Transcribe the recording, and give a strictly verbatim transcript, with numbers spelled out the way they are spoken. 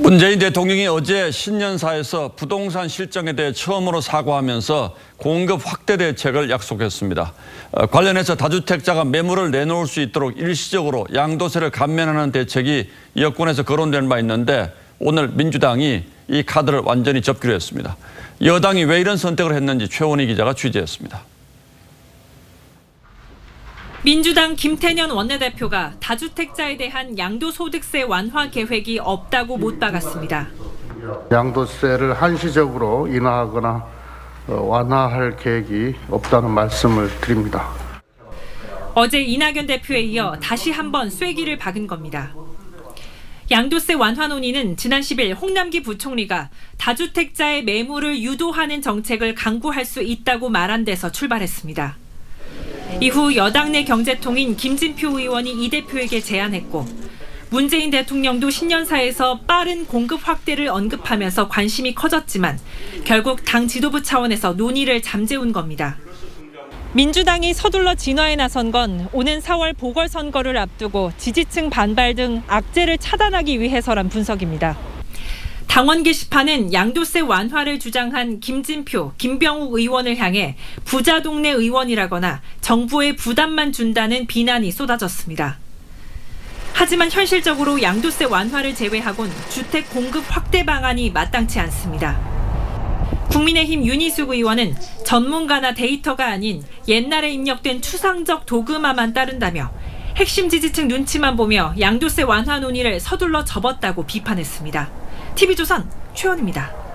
문재인 대통령이 어제 신년사에서 부동산 실정에 대해 처음으로 사과하면서 공급 확대 대책을 약속했습니다. 관련해서 다주택자가 매물을 내놓을 수 있도록 일시적으로 양도세를 감면하는 대책이 여권에서 거론된 바 있는데 오늘 민주당이 이 카드를 완전히 접기로 했습니다. 여당이 왜 이런 선택을 했는지 최원희 기자가 취재했습니다. 민주당 김태년 원내대표가 다주택자에 대한 양도소득세 완화 계획이 없다고 못 박았습니다. 양도세를 한시적으로 인하하거나 완화할 계획이 없다는 말씀을 드립니다. 어제 이낙연 대표에 이어 다시 한번 쐐기를 박은 겁니다. 양도세 완화 논의는 지난 십일 홍남기 부총리가 다주택자의 매물을 유도하는 정책을 강구할 수 있다고 말한 데서 출발했습니다. 이후 여당 내 경제통인 김진표 의원이 이 대표에게 제안했고 문재인 대통령도 신년사에서 빠른 공급 확대를 언급하면서 관심이 커졌지만 결국 당 지도부 차원에서 논의를 잠재운 겁니다. 민주당이 서둘러 진화에 나선 건 오는 사월 보궐선거를 앞두고 지지층 반발 등 악재를 차단하기 위해서란 분석입니다. 당원 게시판은 양도세 완화를 주장한 김진표, 김병욱 의원을 향해 부자 동네 의원이라거나 정부에 부담만 준다는 비난이 쏟아졌습니다. 하지만 현실적으로 양도세 완화를 제외하곤 주택 공급 확대 방안이 마땅치 않습니다. 국민의힘 윤희숙 의원은 전문가나 데이터가 아닌 옛날에 입력된 추상적 도그마만 따른다며 핵심 지지층 눈치만 보며 양도세 완화 논의를 서둘러 접었다고 비판했습니다. 티비조선 최원희입니다.